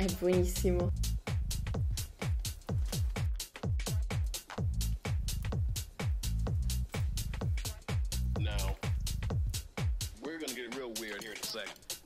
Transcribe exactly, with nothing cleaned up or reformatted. È buonissimo. Now, we're gonna get real weird here in a second.